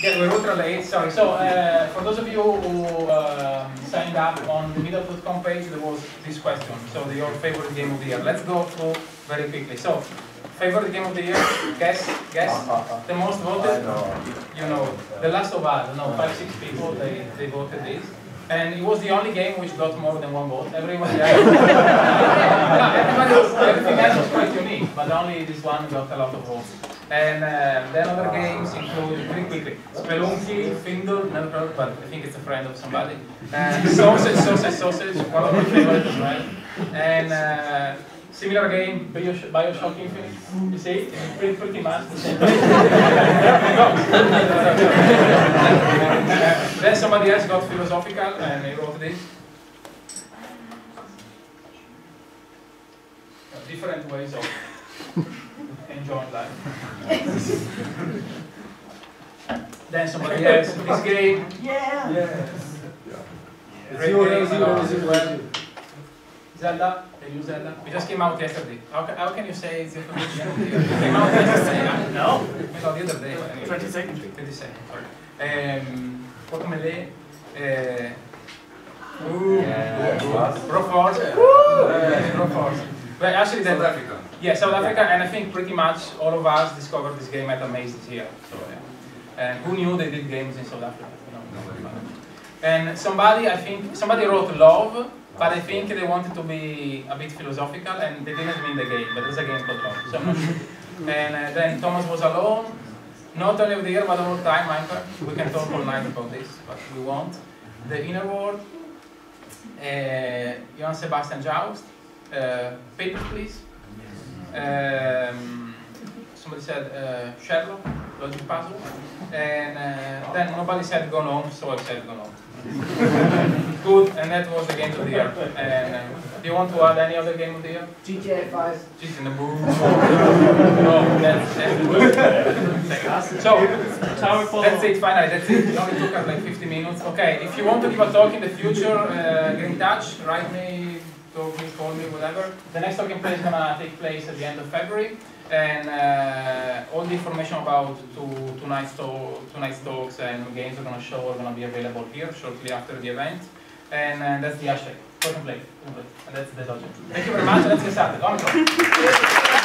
Yeah, we're ultra late, sorry. So, for those of you who signed up on the Middlefoot.com page, there was this question. So, your favorite game of the year. Let's go through very quickly. So, favorite game of the year? Guess. The most voted? I know. You know, The Last of Us. No, 5-6 people, they voted this. And it was the only game which got more than one vote. Everybody else, everything else was quite unique, but only this one got a lot of votes. And then other games include, very quickly, Spelunky, Fyndor, never heard, but I think it's a friend of somebody. Sausage, one of my favorites, right? And similar game, Bioshock Infinite. You see, it's pretty much the same. Then somebody else got philosophical and they wrote this. Different ways of enjoying life. Then somebody else, this game. Yeah! Yes. Yeah. Zero. Zelda. Zelda. We just came out yesterday. How can you say it's came out yesterday? No. No, the other day. 22nd. 22nd. Sorry. Pokémon. Broforce. Broforce. But actually, South Africa. Yeah, South Africa, and I think pretty much all of us discovered this game at Amazes here. So, and who knew they did games in South Africa? No. And somebody wrote Love. But I think they wanted to be a bit philosophical, and they didn't mean the game, but there's a game called Love, so I'm not sure. And then Thomas Was Alone, not only of the year, but all time, we can talk all night about this, but we won't. The Inner World, Johann Sebastian Joust, Paper, Please. Somebody said Sherlock, Logic Puzzle. And then nobody said Gone Home, so I said Gone Home. Good, and that was the game of the year. And do you want to add any other game of the year? GTA 5. She's in the booth. No, that's so. That's it. Finally, that's it. It only took us like 50 minutes. Okay, if you want to give a talk in the future, get in touch. Write me, talk me, call me, whatever. The next talking place is gonna take place at the end of February, and all the information about tonight's talks and games we're gonna show are gonna be available here shortly after the event. And that's the hashtag. Go and play. And that's the logic. Thank you very much. Let's get started.